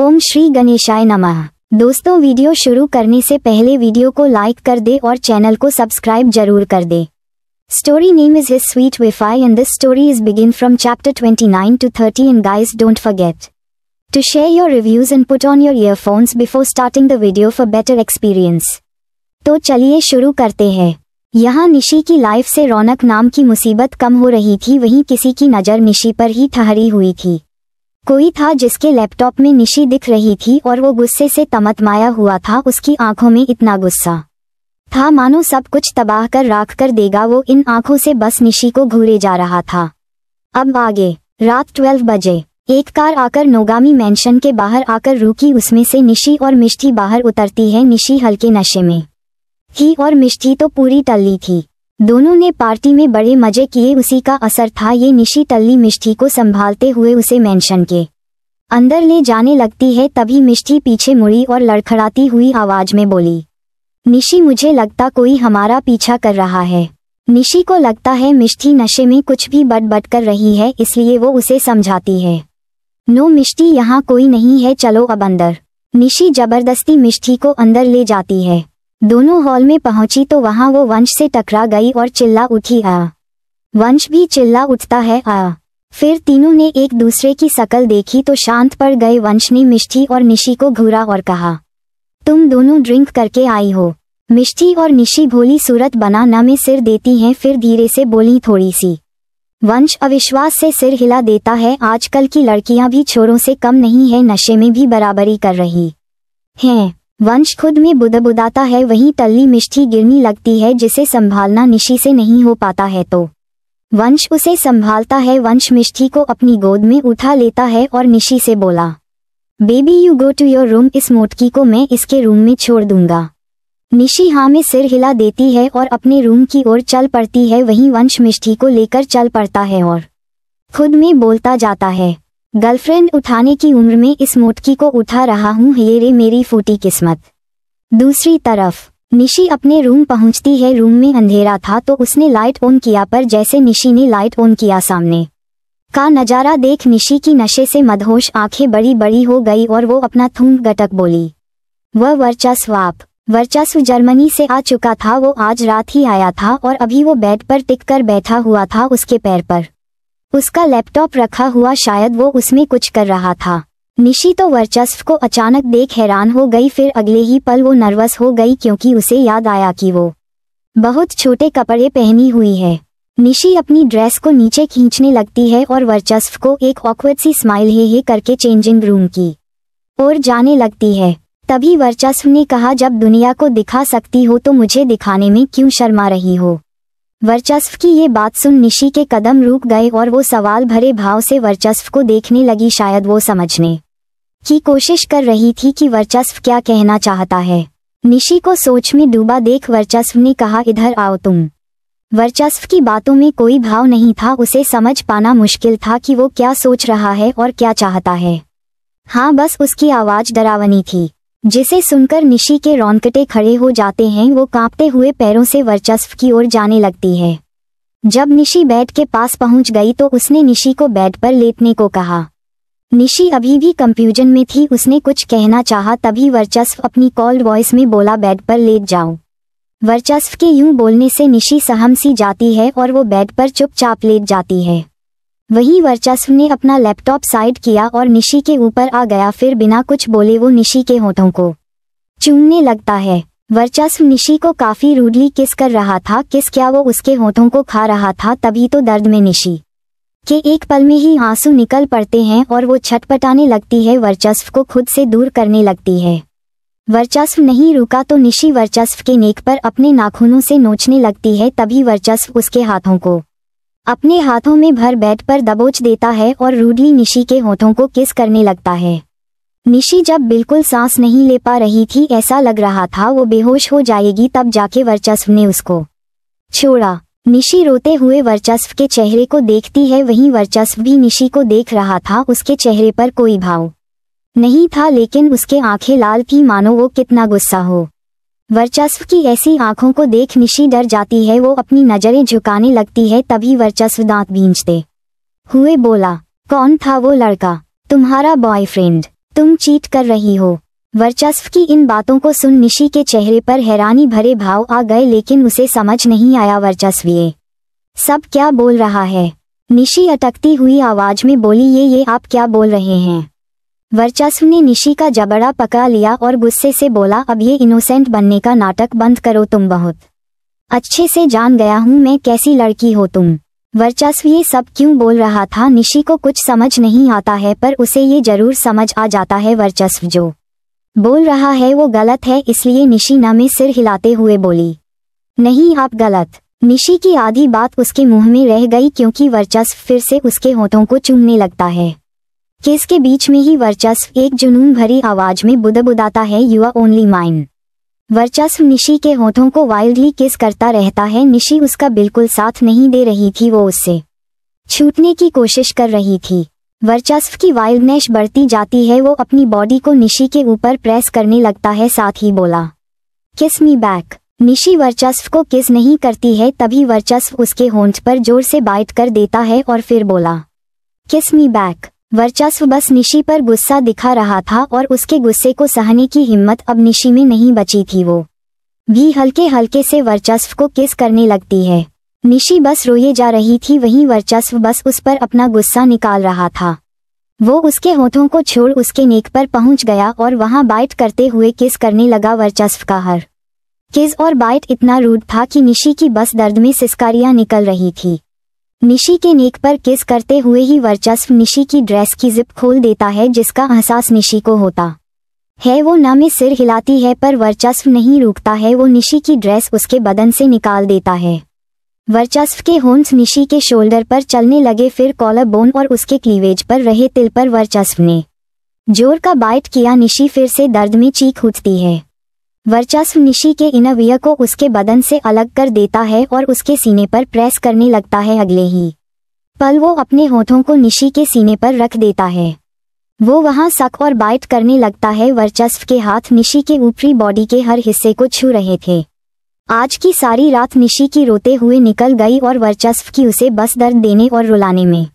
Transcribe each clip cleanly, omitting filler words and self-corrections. ओम श्री गणेशाय नमः। दोस्तों, वीडियो शुरू करने से पहले वीडियो को लाइक कर दे और चैनल को सब्सक्राइब जरूर कर दे। Story name is His Sweet Wi-Fi and this story is begin from chapter 29 to 30 and guys don't forget to share your reviews and put on your earphones before starting the video for better experience। तो चलिए शुरू करते हैं। यहाँ निशी की life से रौनक नाम की मुसीबत कम हो रही थी, वहीं किसी की नज़र निशी पर ही ठहरी हुई थी। कोई था जिसके लैपटॉप में निशी दिख रही थी और वो गुस्से से तमतमाया हुआ था। उसकी आंखों में इतना गुस्सा था मानो सब कुछ तबाह कर राख कर देगा। वो इन आंखों से बस निशी को घूरे जा रहा था। अब आगे। रात 12 बजे एक कार आकर नोगामी मेंशन के बाहर आकर रुकी। उसमें से निशी और मिष्टी बाहर उतरती है। निशी हल्के नशे में ही और मिष्टी तो पूरी टल्ली थी। दोनों ने पार्टी में बड़े मजे किए, उसी का असर था ये। निशी टल्ली मिष्टी को संभालते हुए उसे मेंशन के अंदर ले जाने लगती है। तभी मिष्टी पीछे मुड़ी और लड़खड़ाती हुई आवाज़ में बोली, निशी मुझे लगता कोई हमारा पीछा कर रहा है। निशी को लगता है मिष्टी नशे में कुछ भी बट कर रही है, इसलिए वो उसे समझाती है। नो मिष्टी, यहाँ कोई नहीं है, चलो अब अंदर। निशी जबरदस्ती मिष्टी को अंदर ले जाती है। दोनों हॉल में पहुंची तो वहाँ वो वंश से टकरा गई और चिल्ला उठी, आ। वंश भी चिल्ला उठता है, आ। फिर तीनों ने एक दूसरे की शकल देखी तो शांत पड़ गए। वंश ने मिष्टी और निशी को घूरा और कहा, तुम दोनों ड्रिंक करके आई हो। मिष्टी और निशी भोली सूरत बना न में सिर देती हैं, फिर धीरे से बोली, थोड़ी सी। वंश अविश्वास से सिर हिला देता है, आजकल की लड़कियां भी छोरों से कम नहीं है, नशे में भी बराबरी कर रही हैं। वंश खुद में बुदबुदाता है। वहीं टल्ली मिष्टी गिरने लगती है, जिसे संभालना निशी से नहीं हो पाता है तो वंश उसे संभालता है। वंश मिष्टी को अपनी गोद में उठा लेता है और निशी से बोला, baby you go to your room, इस मोटकी को मैं इसके रूम में छोड़ दूंगा। निशी हाँ में सिर हिला देती है और अपने रूम की ओर चल पड़ती है। वहीं वंश मिष्टी को लेकर चल पड़ता है और खुद में बोलता जाता है, गर्लफ्रेंड उठाने की उम्र में इस मोटकी को उठा रहा हूँ, ये रे मेरी फूटी किस्मत। दूसरी तरफ निशी अपने रूम पहुँचती है। रूम में अंधेरा था तो उसने लाइट ऑन किया, पर जैसे निशी ने लाइट ऑन किया सामने का नज़ारा देख निशी की नशे से मदहोश आंखें बड़ी बड़ी हो गई और वो अपना थूक गटक बोली, वह वर्चस्व। वर्चस्व जर्मनी से आ चुका था, वो आज रात ही आया था और अभी वो बेड पर टिक कर बैठा हुआ था। उसके पैर पर उसका लैपटॉप रखा हुआ, शायद वो उसमें कुछ कर रहा था। निशी तो वर्चस्व को अचानक देख हैरान हो गई। फिर अगले ही पल वो नर्वस हो गई, क्योंकि उसे याद आया कि वो बहुत छोटे कपड़े पहनी हुई है। निशी अपनी ड्रेस को नीचे खींचने लगती है और वर्चस्व को एक ऑकवर्ड सी स्माइल हे करके चेंजिंग रूम की और जाने लगती है। तभी वर्चस्व ने कहा, जब दुनिया को दिखा सकती हो तो मुझे दिखाने में क्यों शर्मा रही हो। वर्चस्व की ये बात सुन निशी के कदम रुक गए और वो सवाल भरे भाव से वर्चस्व को देखने लगी। शायद वो समझने की कोशिश कर रही थी कि वर्चस्व क्या कहना चाहता है। निशी को सोच में डूबा देख वर्चस्व ने कहा, इधर आओ तुम। वर्चस्व की बातों में कोई भाव नहीं था, उसे समझ पाना मुश्किल था कि वो क्या सोच रहा है और क्या चाहता है। हाँ, बस उसकी आवाज़ डरावनी थी, जिसे सुनकर निशी के रौनकटे खड़े हो जाते हैं। वो कांपते हुए पैरों से वर्चस्व की ओर जाने लगती है। जब निशी बेड के पास पहुंच गई तो उसने निशी को बेड पर लेटने को कहा। निशी अभी भी कंफ्यूजन में थी, उसने कुछ कहना चाहा तभी वर्चस्व अपनी कोल्ड वॉइस में बोला, बेड पर लेट जाओ। वर्चस्व के यूं बोलने से निशी सहम सी जाती है और वो बेड पर चुपचाप लेट जाती है। वहीं वर्चस्व ने अपना लैपटॉप साइड किया और निशी के ऊपर आ गया। फिर बिना कुछ बोले वो निशी के होठों को चूमने लगता है। वर्चस्व निशी को काफ़ी रूडली किस कर रहा था। किस क्या, वो उसके होठों को खा रहा था। तभी तो दर्द में निशी के एक पल में ही आंसू निकल पड़ते हैं और वो छटपटाने लगती है, वर्चस्व को खुद से दूर करने लगती है। वर्चस्व नहीं रुका तो निशी वर्चस्व के नेक पर अपने नाखूनों से नोचने लगती है। तभी वर्चस्व उसके हाथों को अपने हाथों में भर बेड पर दबोच देता है और रूडली निशी के होठों को किस करने लगता है। निशी जब बिल्कुल सांस नहीं ले पा रही थी, ऐसा लग रहा था वो बेहोश हो जाएगी, तब जाके वर्चस्व ने उसको छोड़ा। निशी रोते हुए वर्चस्व के चेहरे को देखती है। वहीं वर्चस्व भी निशी को देख रहा था। उसके चेहरे पर कोई भाव नहीं था, लेकिन उसके आंखें लाल थी मानो वो कितना गुस्सा हो। वर्चस्व की ऐसी आंखों को देख निशी डर जाती है, वो अपनी नज़रें झुकाने लगती है। तभी वर्चस्व दांत भींचते हुए बोला, कौन था वो लड़का तुम्हारा बॉयफ्रेंड? तुम चीट कर रही हो। वर्चस्व की इन बातों को सुन निशी के चेहरे पर हैरानी भरे भाव आ गए, लेकिन उसे समझ नहीं आया वर्चस्व ये सब क्या बोल रहा है। निशी अटकती हुई आवाज में बोली, ये आप क्या बोल रहे हैं। वर्चस्व ने निशी का जबड़ा पकड़ा लिया और गुस्से से बोला, अब ये इनोसेंट बनने का नाटक बंद करो। तुम बहुत अच्छे से जान गया हूँ मैं कैसी लड़की हो तुम। वर्चस्व ये सब क्यों बोल रहा था निशी को कुछ समझ नहीं आता है, पर उसे ये जरूर समझ आ जाता है वर्चस्व जो बोल रहा है वो गलत है, इसलिए निशी न में सिर हिलाते हुए बोली, नहीं आप गलत। निशी की आधी बात उसके मुंह में रह गई क्योंकि वर्चस्व फिर से उसके होठों को चूमने लगता है। केस के बीच में ही वर्चस्व एक जुनून भरी आवाज में बुदबुदाता है, यू आर ओनली माइन। वर्चस्व निशी के होठों को वाइल्डली किस करता रहता है। निशी उसका बिल्कुल साथ नहीं दे रही थी, वो उससे छूटने की कोशिश कर रही थी। वर्चस्व की वाइल्डनेस बढ़ती जाती है, वो अपनी बॉडी को निशी के ऊपर प्रेस करने लगता है, साथ ही बोला, किस मी बैक। निशी वर्चस्व को किस नहीं करती है, तभी वर्चस्व उसके होंठ पर जोर से बाइट कर देता है और फिर बोला, किस मी बैक। वर्चस्व बस निशी पर गुस्सा दिखा रहा था और उसके गुस्से को सहने की हिम्मत अब निशी में नहीं बची थी। वो भी हल्के हल्के से वर्चस्व को किस करने लगती है। निशी बस रोए जा रही थी, वहीं वर्चस्व बस उस पर अपना गुस्सा निकाल रहा था। वो उसके होठों को छोड़ उसके नेक पर पहुंच गया और वहां बाइट करते हुए किस करने लगा। वर्चस्व का हर किस और बाइट इतना रूड था कि निशी की बस दर्द में सिसकारियां निकल रही थी। निशी के नेक पर किस करते हुए ही वर्चस्व निशी की ड्रेस की जिप खोल देता है, जिसका एहसास निशी को होता है। वो न में सिर हिलाती है पर वर्चस्व नहीं रुकता है, वो निशी की ड्रेस उसके बदन से निकाल देता है। वर्चस्व के होंठ निशी के शोल्डर पर चलने लगे, फिर कॉलर बोन और उसके क्लीवेज पर रहे तिल पर वर्चस्व ने जोर का बाइट किया। निशी फिर से दर्द में चीख उठती है। वर्चस्व निशी के इनवियर को उसके बदन से अलग कर देता है और उसके सीने पर प्रेस करने लगता है। अगले ही पल वो अपने होठों को निशी के सीने पर रख देता है। वो वहां सक और बाइट करने लगता है। वर्चस्व के हाथ निशी के ऊपरी बॉडी के हर हिस्से को छू रहे थे। आज की सारी रात निशी की रोते हुए निकल गई और वर्चस्व की उसे बस दर्द देने और रुलाने में।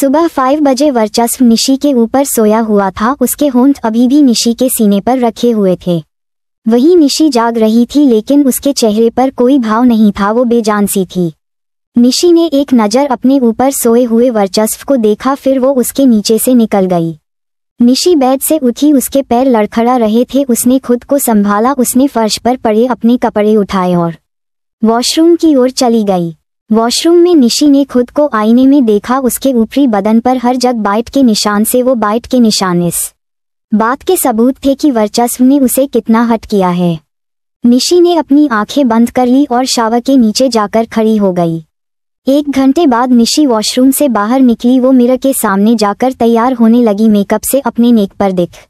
सुबह 5 बजे वर्चस्व निशी के ऊपर सोया हुआ था। उसके होंठ अभी भी निशी के सीने पर रखे हुए थे। वही निशी जाग रही थी, लेकिन उसके चेहरे पर कोई भाव नहीं था, वो बेजान सी थी। निशी ने एक नज़र अपने ऊपर सोए हुए वर्चस्व को देखा, फिर वो उसके नीचे से निकल गई। निशी बेड से उठी, उसके पैर लड़खड़ा रहे थे। उसने खुद को संभाला, उसने फर्श पर पड़े अपने कपड़े उठाए और वॉशरूम की ओर चली गई। वॉशरूम में निशी ने खुद को आईने में देखा। उसके ऊपरी बदन पर हर जगह बाइट के निशान से वो बाइट के निशान इस बात के सबूत थे कि वर्चस्व ने उसे कितना हट किया है। निशी ने अपनी आंखें बंद कर ली और शावर के नीचे जाकर खड़ी हो गई। 1 घंटे बाद निशी वॉशरूम से बाहर निकली। वो मिरर के सामने जाकर तैयार होने लगी। मेकअप से अपने नेक पर दिख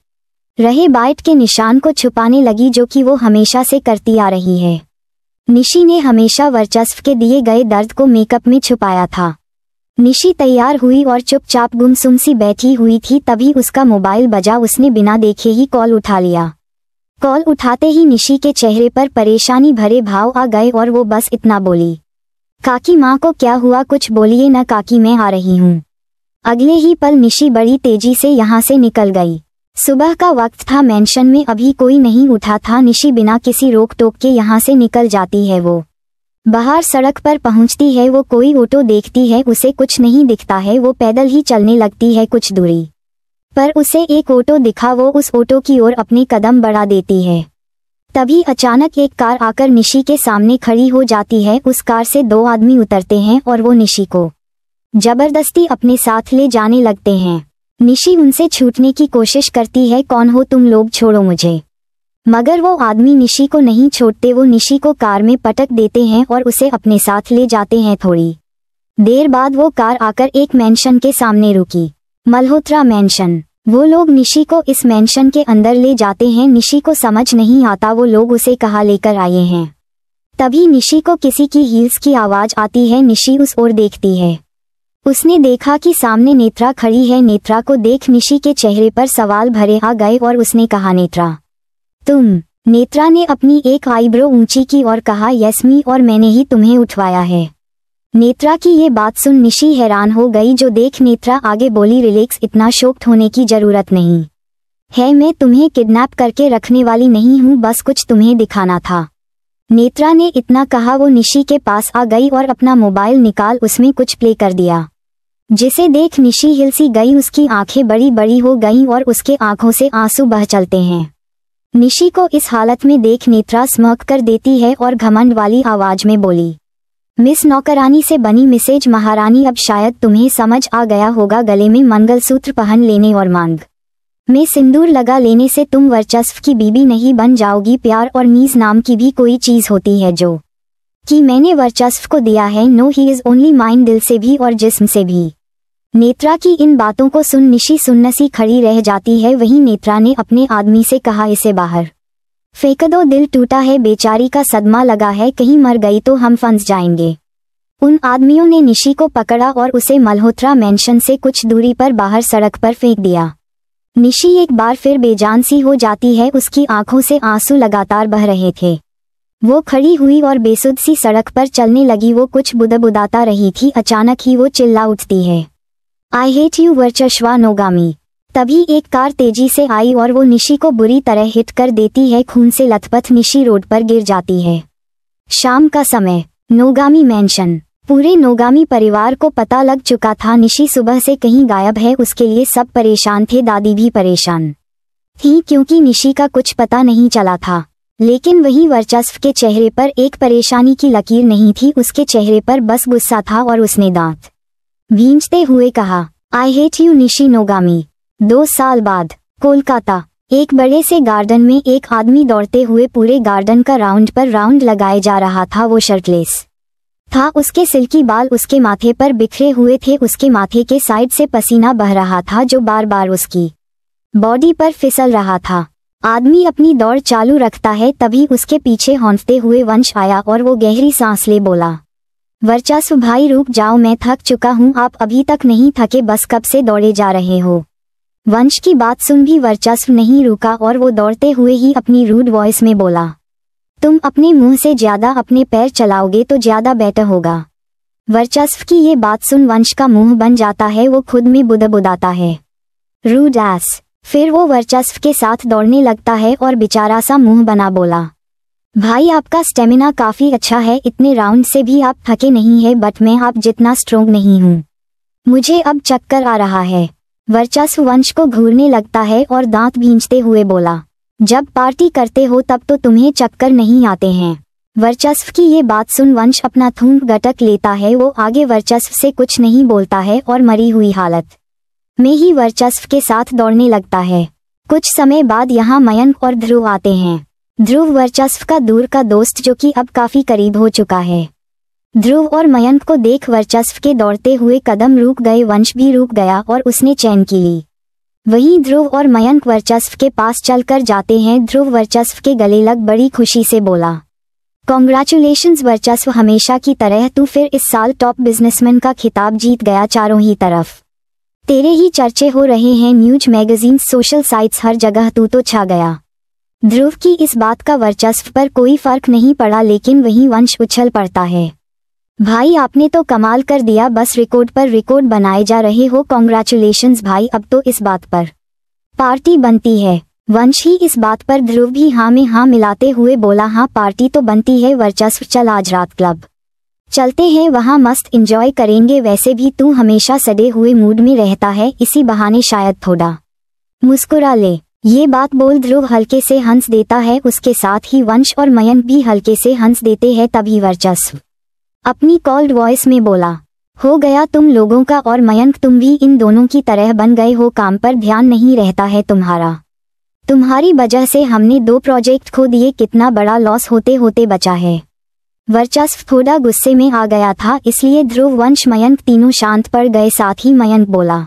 रहे बाइट के निशान को छुपाने लगी, जो कि वो हमेशा से करती आ रही है। निशी ने हमेशा वर्चस्व के दिए गए दर्द को मेकअप में छुपाया था। निशी तैयार हुई और चुपचाप गुमसुम सी बैठी हुई थी, तभी उसका मोबाइल बजा। उसने बिना देखे ही कॉल उठा लिया। कॉल उठाते ही निशी के चेहरे पर परेशानी भरे भाव आ गए और वो बस इतना बोली, काकी माँ को क्या हुआ, कुछ बोलिए ना काकी, मैं आ रही हूँ। अगले ही पल निशी बड़ी तेजी से यहाँ से निकल गई। सुबह का वक्त था, मेंशन में अभी कोई नहीं उठा था। निशी बिना किसी रोक टोक के यहाँ से निकल जाती है। वो बाहर सड़क पर पहुंचती है। वो कोई ऑटो देखती है, उसे कुछ नहीं दिखता है। वो पैदल ही चलने लगती है। कुछ दूरी पर उसे एक ऑटो दिखा। वो उस ऑटो की ओर अपने कदम बढ़ा देती है। तभी अचानक एक कार आकर निशी के सामने खड़ी हो जाती है। उस कार से 2 आदमी उतरते हैं और वो निशी को जबरदस्ती अपने साथ ले जाने लगते हैं। निशी उनसे छूटने की कोशिश करती है, कौन हो तुम लोग, छोड़ो मुझे, मगर वो आदमी निशी को नहीं छोड़ते। वो निशी को कार में पटक देते हैं और उसे अपने साथ ले जाते हैं। थोड़ी देर बाद वो कार आकर एक मेंशन के सामने रुकी, मल्होत्रा मेंशन। वो लोग निशी को इस मेंशन के अंदर ले जाते हैं। निशी को समझ नहीं आता वो लोग उसे कहाँ लेकर आए हैं। तभी निशी को किसी की हील्स की आवाज़ आती है। निशी उस ओर देखती है। उसने देखा कि सामने नेत्रा खड़ी है। नेत्रा को देख निशी के चेहरे पर सवाल भरे आ गए और उसने कहा, नेत्रा तुम। नेत्रा ने अपनी एक आईब्रो ऊंची की और कहा, यस मी, और मैंने ही तुम्हें उठवाया है। नेत्रा की ये बात सुन निशी हैरान हो गई। जो देख नेत्रा आगे बोली, रिलैक्स, इतना शॉक्ड होने की जरूरत नहीं। है, मैं तुम्हें किडनैप करके रखने वाली नहीं हूँ, बस कुछ तुम्हें दिखाना था। नेत्रा ने इतना कहा वो निशी के पास आ गई और अपना मोबाइल निकाल उसमें कुछ प्ले कर दिया, जिसे देख निशी हिलसी गई। उसकी आंखें बड़ी बड़ी हो गईं और उसके आंखों से आंसू बह चलते हैं। निशी को इस हालत में देख नेत्रा स्मक कर देती है और घमंड वाली आवाज़ में बोली, मिस नौकरानी से बनी मिसेज महारानी, अब शायद तुम्हें समझ आ गया होगा। गले में मंगलसूत्र पहन लेने और मांग में सिंदूर लगा लेने से तुम वर्चस्व की बीबी नहीं बन जाओगी। प्यार और नीज नाम की भी कोई चीज़ होती है जो कि मैंने वर्चस्व को दिया है। No he is only mine, दिल से भी और जिस्म से भी। नेत्रा की इन बातों को सुन निशी सुन्नसी खड़ी रह जाती है। वहीं नेत्रा ने अपने आदमी से कहा, इसे बाहर फेंक दो, दिल टूटा है, बेचारी का सदमा लगा है, कहीं मर गई तो हम फंस जाएंगे। उन आदमियों ने निशी को पकड़ा और उसे मल्होत्रा मैंशन से कुछ दूरी पर बाहर सड़क पर फेंक दिया। निशी एक बार फिर बेजान सी हो जाती है, उसकी आंखों से आंसू लगातार बह रहे थे। वो खड़ी हुई और बेसुध सी सड़क पर चलने लगी। वो कुछ बुदबुदाता रही थी, अचानक ही वो चिल्ला उठती है, आई हेट यू वर्चस्वा नोगामी। तभी एक कार तेजी से आई और वो निशी को बुरी तरह हिट कर देती है। खून से लथपथ निशी रोड पर गिर जाती है। शाम का समय, नोगामी मैंशन। पूरे नोगामी परिवार को पता लग चुका था निशी सुबह से कहीं गायब है। उसके लिए सब परेशान थे, दादी भी परेशान थी क्योंकि निशी का कुछ पता नहीं चला था। लेकिन वहीं वर्चस्व के चेहरे पर एक परेशानी की लकीर नहीं थी, उसके चेहरे पर बस गुस्सा था और उसने दांत भींचते हुए कहा, I hate you Nishi Nogami. 2 साल बाद, कोलकाता। एक बड़े से गार्डन में एक आदमी दौड़ते हुए पूरे गार्डन का राउंड पर राउंड लगाए जा रहा था। वो शर्टलेस था, उसके सिल्की बाल उसके माथे पर बिखरे हुए थे, उसके माथे के साइड से पसीना बह रहा था जो बार बार उसकी बॉडी पर फिसल रहा था। आदमी अपनी दौड़ चालू रखता है, तभी उसके पीछे हौंसते हुए वंश आया और वो गहरी सांस ले बोला, वर्चस्व भाई रुक जाओ, मैं थक चुका हूँ, आप अभी तक नहीं थके, बस कब से दौड़े जा रहे हो। वंश की बात सुन भी वर्चस्व नहीं रुका और वो दौड़ते हुए ही अपनी रूड वॉइस में बोला, तुम अपने मुंह से ज़्यादा अपने पैर चलाओगे तो ज़्यादा बेटर होगा। वर्चस्व की ये बात सुन वंश का मुँह बन जाता है, वो खुद में बुदबुदाता है, रूड एस। फिर वो वर्चस्व के साथ दौड़ने लगता है और बेचारा सा मुंह बना बोला, भाई आपका स्टेमिना काफ़ी अच्छा है, इतने राउंड से भी आप थके नहीं हैं, बट मैं आप जितना स्ट्रोंग नहीं हूँ, मुझे अब चक्कर आ रहा है। वर्चस्व वंश को घूरने लगता है और दांत भींचते हुए बोला, जब पार्टी करते हो तब तो तुम्हें चक्कर नहीं आते हैं। वर्चस्व की ये बात सुन वंश अपना थूम गटक लेता है। वो आगे वर्चस्व से कुछ नहीं बोलता है और मरी हुई हालत में ही वर्चस्व के साथ दौड़ने लगता है। कुछ समय बाद यहाँ मयंक और ध्रुव आते हैं। ध्रुव वर्चस्व का दूर का दोस्त जो कि अब काफ़ी करीब हो चुका है। ध्रुव और मयंक को देख वर्चस्व के दौड़ते हुए कदम रुक गए, वंश भी रुक गया और उसने चैन की ली। वहीं ध्रुव और मयंक वर्चस्व के पास चलकर जाते हैं। ध्रुव वर्चस्व के गले लग बड़ी खुशी से बोला, कॉन्ग्रेचुलेशंस वर्चस्व, हमेशा की तरह तू फिर इस साल टॉप बिजनेसमैन का खिताब जीत गया। चारों ही तरफ तेरे ही चर्चे हो रहे हैं, न्यूज मैगजीन, सोशल साइट्स, हर जगह तू तो छा गया। ध्रुव की इस बात का वर्चस्व पर कोई फर्क नहीं पड़ा, लेकिन वहीं वंश उछल पड़ता है, भाई आपने तो कमाल कर दिया, बस रिकॉर्ड पर रिकॉर्ड बनाए जा रहे हो, कॉन्ग्रेचुलेशंस भाई, अब तो इस बात पर पार्टी बनती है। वंश ही इस बात पर ध्रुव भी हाँ में हाँ मिलाते हुए बोला, हाँ पार्टी तो बनती है वर्चस्व, चल आज रात क्लब चलते हैं, वहाँ मस्त एंजॉय करेंगे, वैसे भी तू हमेशा सड़े हुए मूड में रहता है, इसी बहाने शायद थोड़ा मुस्कुरा ले। ये बात बोल ध्रुव हल्के से हंस देता है, उसके साथ ही वंश और मयंक भी हल्के से हंस देते हैं। तभी वर्चस्व अपनी कॉल्ड वॉइस में बोला, हो गया तुम लोगों का, और मयंक तुम भी इन दोनों की तरह बन गए हो, काम पर ध्यान नहीं रहता है तुम्हारा, तुम्हारी वजह से हमने 2 प्रोजेक्ट खो दिए, कितना बड़ा लॉस होते होते बचा है। वर्चस्व थोड़ा गुस्से में आ गया था, इसलिए ध्रुव वंश मयंक तीनों शांत पड़ गए। साथ ही मयंक बोला,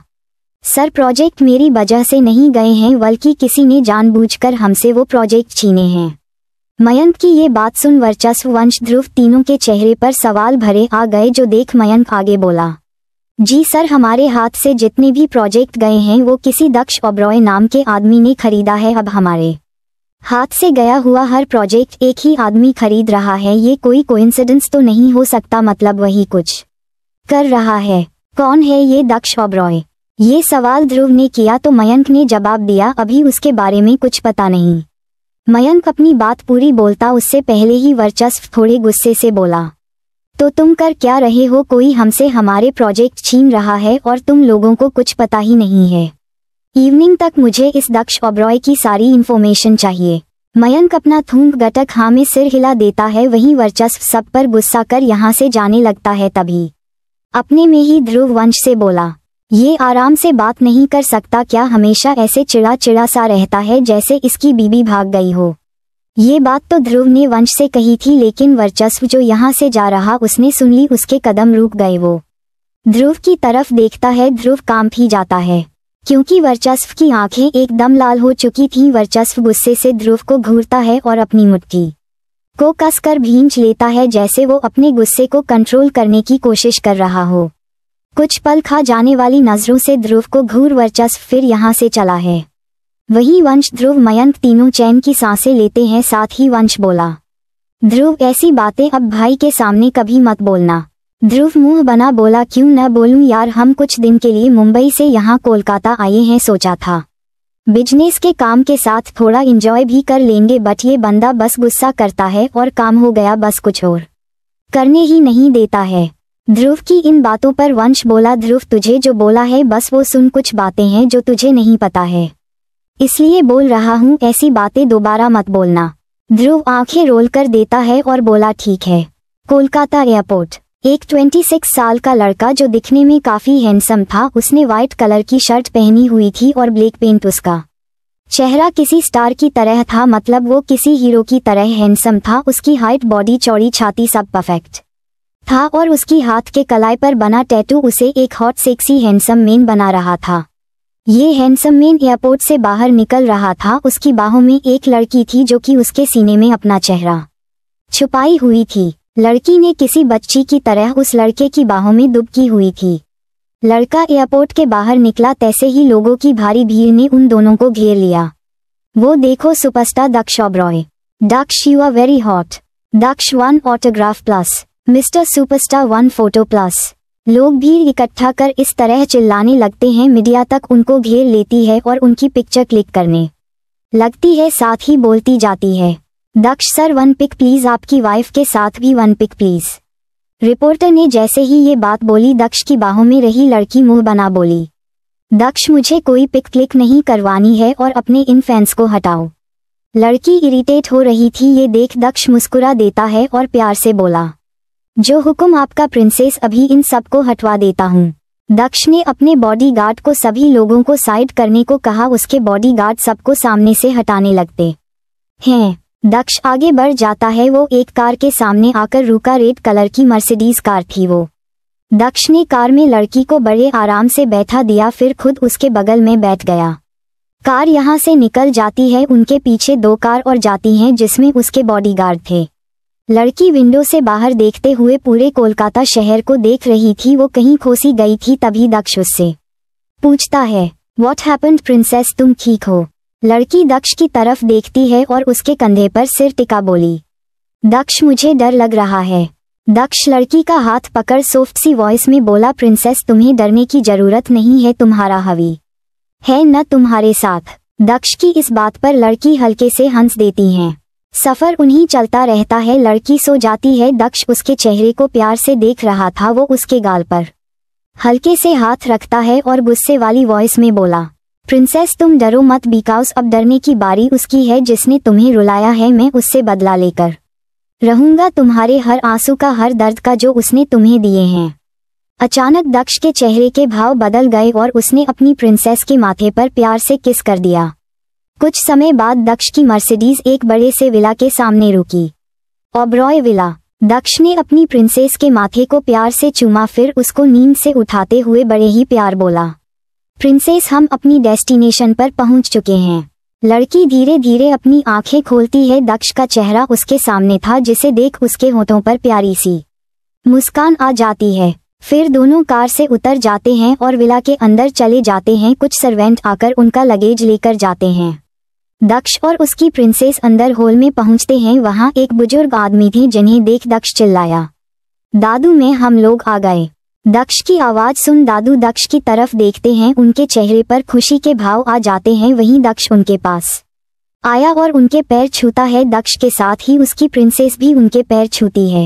सर प्रोजेक्ट मेरी वजह से नहीं गए हैं, बल्कि किसी ने जानबूझकर हमसे वो प्रोजेक्ट छीने हैं। मयंक की ये बात सुन वर्चस्व वंश ध्रुव तीनों के चेहरे पर सवाल भरे आ गए, जो देख मयंक आगे बोला, जी सर, हमारे हाथ से जितने भी प्रोजेक्ट गए हैं वो किसी दक्ष ओब्रॉय नाम के आदमी ने खरीदा है। अब हमारे हाथ से गया हुआ हर प्रोजेक्ट एक ही आदमी खरीद रहा है, ये कोई कोइंसिडेंस तो नहीं हो सकता, मतलब वही कुछ कर रहा है। कौन है ये दक्ष ओब्रॉय? ये सवाल ध्रुव ने किया तो मयंक ने जवाब दिया, अभी उसके बारे में कुछ पता नहीं। मयंक अपनी बात पूरी बोलता उससे पहले ही वर्चस्व थोड़े गुस्से से बोला, तो तुम कर क्या रहे हो? कोई हमसे हमारे प्रोजेक्ट छीन रहा है और तुम लोगों को कुछ पता ही नहीं है। इवनिंग तक मुझे इस दक्ष ओब्रॉय की सारी इन्फॉर्मेशन चाहिए। मयंक अपना थूक गटक हाँ में सिर हिला देता है, वहीं वर्चस्व सब पर गुस्सा कर यहाँ से जाने लगता है। तभी अपने में ही ध्रुव वंश से बोला, ये आराम से बात नहीं कर सकता क्या? हमेशा ऐसे चिड़ा चिड़ा सा रहता है जैसे इसकी बीबी भाग गई हो। ये बात तो ध्रुव ने वंश से कही थी, लेकिन वर्चस्व जो यहाँ से जा रहा उसने सुन ली। उसके कदम रुक गए, वो ध्रुव की तरफ देखता है। ध्रुव कांप ही जाता है क्योंकि वर्चस्व की आंखें एकदम लाल हो चुकी थीं। वर्चस्व गुस्से से ध्रुव को घूरता है और अपनी मुट्ठी को कसकर भींच लेता है, जैसे वो अपने गुस्से को कंट्रोल करने की कोशिश कर रहा हो। कुछ पल खा जाने वाली नजरों से ध्रुव को घूर वर्चस्व फिर यहाँ से चला है। वहीं वंश, ध्रुव, मयंक तीनों चैन की सांसें लेते हैं। साथ ही वंश बोला, ध्रुव ऐसी बातें अब भाई के सामने कभी मत बोलना। ध्रुव मुंह बना बोला, क्यों न बोलूं यार, हम कुछ दिन के लिए मुंबई से यहाँ कोलकाता आए हैं। सोचा था बिजनेस के काम के साथ थोड़ा एंजॉय भी कर लेंगे, बट ये बंदा बस गुस्सा करता है और काम हो गया, बस कुछ और करने ही नहीं देता है। ध्रुव की इन बातों पर वंश बोला, ध्रुव तुझे जो बोला है बस वो सुन, कुछ बातें हैं जो तुझे नहीं पता है इसलिए बोल रहा हूँ, ऐसी बातें दोबारा मत बोलना। ध्रुव आंखें रोल कर देता है और बोला, ठीक है। कोलकाता एयरपोर्ट, एक 26 साल का लड़का जो दिखने में काफ़ी हैंडसम था, उसने वाइट कलर की शर्ट पहनी हुई थी और ब्लैक पेंट। उसका चेहरा किसी स्टार की तरह था, मतलब वो किसी हीरो की तरह हैंडसम था। उसकी हाइट, बॉडी, चौड़ी छाती सब परफेक्ट था और उसकी हाथ के कलाई पर बना टैटू उसे एक हॉट सेक्सी हैंडसम मैन बना रहा था। ये हैंडसम मैन एयरपोर्ट से बाहर निकल रहा था। उसकी बाहों में एक लड़की थी जो कि उसके सीने में अपना चेहरा छुपाई हुई थी। लड़की ने किसी बच्ची की तरह उस लड़के की बाहों में दुबकी हुई थी। लड़का एयरपोर्ट के बाहर निकला तैसे ही लोगों की भारी भीड़ ने उन दोनों को घेर लिया। वो देखो superstar Daksh Oberoi. Daksh, you are very hot. Daksh, one autograph please. Mister superstar, one photo please. लोग भीड़ इकट्ठा कर इस तरह चिल्लाने लगते हैं, मीडिया तक उनको घेर लेती है और उनकी पिक्चर क्लिक करने लगती है, साथ ही बोलती जाती है, Daksh sir one pic please, आपकी वाइफ के साथ भी वन पिक प्लीज। रिपोर्टर ने जैसे ही ये बात बोली, दक्ष की बाहों में रही लड़की मुंह बना बोली, दक्ष मुझे कोई पिक क्लिक नहीं करवानी है और अपने इन फैंस को हटाओ। लड़की इरिटेट हो रही थी, ये देख दक्ष मुस्कुरा देता है और प्यार से बोला, जो हुक्म आपका प्रिंसेस, अभी इन सबको हटवा देता हूँ। दक्ष ने अपने बॉडीगार्ड को सभी लोगों को साइड करने को कहा। उसके बॉडीगार्ड सबको सामने से हटाने लगते हैं। दक्ष आगे बढ़ जाता है। वो एक कार के सामने आकर रुका। रेड कलर की मर्सिडीज कार थी वो। दक्ष ने कार में लड़की को बड़े आराम से बैठा दिया, फिर खुद उसके बगल में बैठ गया। कार यहाँ से निकल जाती है। उनके पीछे दो कार और जाती हैं जिसमें उसके बॉडीगार्ड थे। लड़की विंडो से बाहर देखते हुए पूरे कोलकाता शहर को देख रही थी। वो कहीं खोसी गई थी। तभी दक्ष उससे पूछता है, व्हाट हैपेंड प्रिंसेस, तुम ठीक हो? लड़की दक्ष की तरफ देखती है और उसके कंधे पर सिर टिका बोली, दक्ष मुझे डर लग रहा है। दक्ष लड़की का हाथ पकड़ सॉफ्ट सी वॉइस में बोला, प्रिंसेस तुम्हें डरने की जरूरत नहीं है, तुम्हारा हवी है न तुम्हारे साथ। दक्ष की इस बात पर लड़की हल्के से हंस देती हैं। सफ़र उन्हीं चलता रहता है। लड़की सो जाती है। दक्ष उसके चेहरे को प्यार से देख रहा था। वो उसके गाल पर हल्के से हाथ रखता है और गुस्से वाली वॉइस में बोला, प्रिंसेस तुम डरो मत, बिकॉज अब डरने की बारी उसकी है। जिसने तुम्हें रुलाया है मैं उससे बदला लेकर रहूंगा, तुम्हारे हर आंसू का, हर दर्द का जो उसने तुम्हें दिए हैं। अचानक दक्ष के चेहरे के भाव बदल गए और उसने अपनी प्रिंसेस के माथे पर प्यार से किस कर दिया। कुछ समय बाद दक्ष की मर्सिडीज एक बड़े से विला के सामने रुकी। ओब्रॉय विला। दक्ष ने अपनी प्रिंसेस के माथे को प्यार से चूमा, फिर उसको नींद से उठाते हुए बड़े ही प्यार बोला, प्रिंसेस हम अपनी डेस्टिनेशन पर पहुंच चुके हैं। लड़की धीरे धीरे अपनी आंखें खोलती है। दक्ष का चेहरा उसके सामने था जिसे देख उसके होठों पर प्यारी सी मुस्कान आ जाती है। फिर दोनों कार से उतर जाते हैं और विला के अंदर चले जाते हैं। कुछ सर्वेंट आकर उनका लगेज लेकर जाते हैं। दक्ष और उसकी प्रिंसेस अंदर हॉल में पहुंचते हैं। वहाँ एक बुजुर्ग आदमी थे जिन्हें देख दक्ष चिल्लाया, दादू मैं हम लोग आ गए। दक्ष की आवाज सुन दादू दक्ष की तरफ देखते हैं। उनके चेहरे पर खुशी के भाव आ जाते हैं। वहीं दक्ष उनके पास आया और उनके पैर छूता है। दक्ष के साथ ही उसकी प्रिंसेस भी उनके पैर छूती है।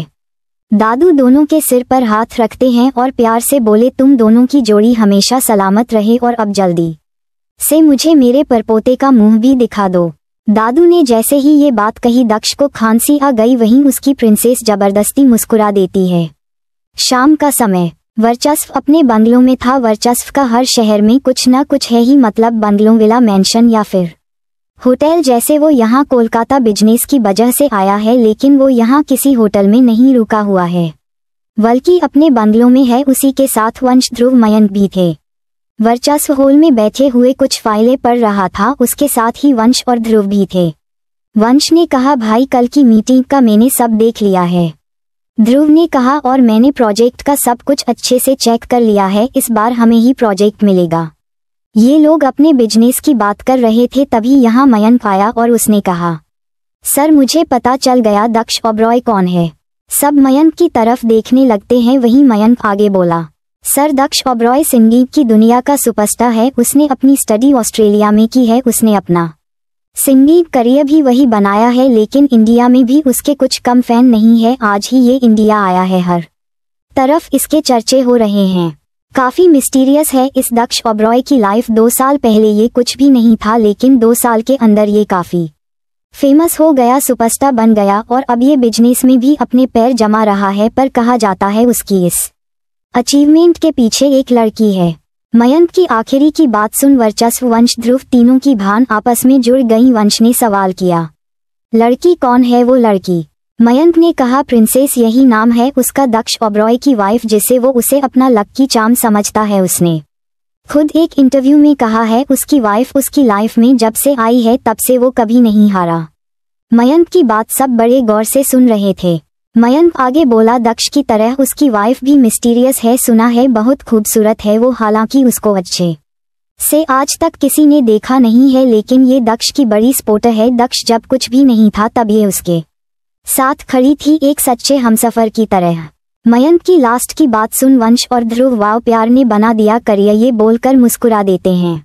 दादू दोनों के सिर पर हाथ रखते हैं और प्यार से बोले, तुम दोनों की जोड़ी हमेशा सलामत रहे और अब जल्दी से मुझे मेरे परपोते का मुंह भी दिखा दो। दादू ने जैसे ही ये बात कही दक्ष को खांसी आ गई। वहीं उसकी प्रिंसेस जबरदस्ती मुस्कुरा देती है। शाम का समय, वर्चस्व अपने बंगलों में था। वर्चस्व का हर शहर में कुछ न कुछ है ही, मतलब बंगलों, विला, मैंशन या फिर होटल। जैसे वो यहाँ कोलकाता बिजनेस की वजह से आया है, लेकिन वो यहाँ किसी होटल में नहीं रुका हुआ है, बल्कि अपने बंगलों में है। उसी के साथ वंश, ध्रुव, मयंक भी थे। वर्चस्व हॉल में बैठे हुए कुछ फाइलें पढ़ रहा था। उसके साथ ही वंश और ध्रुव भी थे। वंश ने कहा, भाई कल की मीटिंग का मैंने सब देख लिया है। ध्रुव ने कहा, और मैंने प्रोजेक्ट का सब कुछ अच्छे से चेक कर लिया है। इस बार हमें ही प्रोजेक्ट मिलेगा। ये लोग अपने बिजनेस की बात कर रहे थे, तभी यहाँ मयंक आया और उसने कहा, सर मुझे पता चल गया दक्ष ओब्रॉय कौन है। सब मयंक की तरफ देखने लगते हैं। वहीं मयंक आगे बोला, सर दक्ष ओब्रॉय सिंगिंग की दुनिया का सुपरस्टार है। उसने अपनी स्टडी ऑस्ट्रेलिया में की है। उसने अपना सिंगिंग करियर भी वही बनाया है, लेकिन इंडिया में भी उसके कुछ कम फैन नहीं है। आज ही ये इंडिया आया है, हर तरफ इसके चर्चे हो रहे हैं। काफ़ी मिस्टीरियस है इस दक्ष ओब्रॉय की लाइफ। 2 साल पहले ये कुछ भी नहीं था, लेकिन 2 साल के अंदर ये काफ़ी फेमस हो गया, सुपरस्टार बन गया और अब ये बिजनेस में भी अपने पैर जमा रहा है। पर कहा जाता है उसकी इस अचीवमेंट के पीछे एक लड़की है। मयंक की आखिरी की बात सुन वर्चस्व, वंश, ध्रुव तीनों की भान आपस में जुड़ गई। वंश ने सवाल किया, लड़की कौन है वो लड़की? मयंक ने कहा, प्रिंसेस यही नाम है उसका, दक्ष ओब्रॉय की वाइफ, जिसे वो उसे अपना लक्की चार्म समझता है। उसने खुद एक इंटरव्यू में कहा है उसकी वाइफ उसकी लाइफ में जब से आई है तब से वो कभी नहीं हारा। मयंक की बात सब बड़े गौर से सुन रहे थे। मयंक आगे बोला, दक्ष की तरह उसकी वाइफ भी मिस्टीरियस है। सुना है बहुत खूबसूरत है वो, हालांकि उसको अच्छे से आज तक किसी ने देखा नहीं है, लेकिन ये दक्ष की बड़ी सपोर्टर है। दक्ष जब कुछ भी नहीं था तब ये उसके साथ खड़ी थी, एक सच्चे हमसफर की तरह। मयंक की लास्ट की बात सुन वंश और ध्रुव, वाव प्यार ने बना दिया करियर, ये बोलकर मुस्कुरा देते हैं।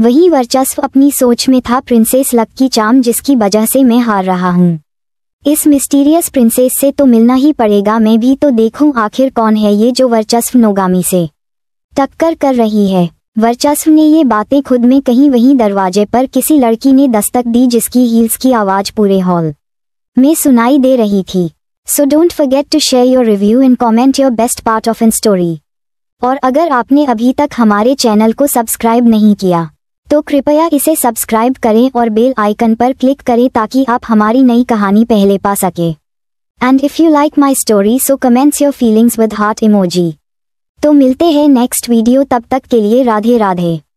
वहीं वर्चस्व अपनी सोच में था, प्रिंसेस लक्की चार्म जिसकी वजह से मैं हार रहा हूँ, इस मिस्टीरियस प्रिंसेस से तो मिलना ही पड़ेगा। मैं भी तो देखूँ आखिर कौन है ये जो वर्चस्व नोगामी से टक्कर कर रही है। वर्चस्व ने ये बातें खुद में कहीं। वहीं दरवाजे पर किसी लड़की ने दस्तक दी, जिसकी हील्स की आवाज़ पूरे हॉल में सुनाई दे रही थी। So don't forget to share your review and comment your best part of an story. और अगर आपने अभी तक हमारे चैनल को सब्सक्राइब नहीं किया तो कृपया इसे सब्सक्राइब करें और बेल आइकन पर क्लिक करें ताकि आप हमारी नई कहानी पहले पा सकें। And if you like my story so comments your feelings with heart emoji. तो मिलते हैं नेक्स्ट वीडियो, तब तक के लिए राधे राधे।